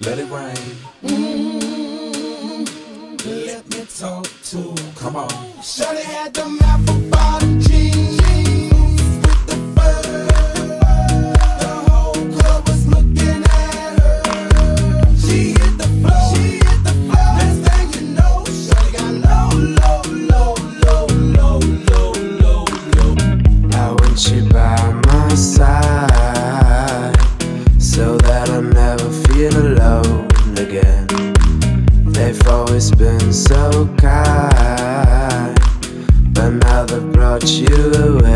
Let it rain. Let me talk to him. Come on. Shawty had the mouth of bottom jeans. With the bird. The whole club was looking at her. She hit the floor. She hit the floor. Next thing you know, shawty got low, low, low, low, low, low, low, low. I want you by my side so that I'm never feel alone again. They've always been so kind, but now they've brought you away.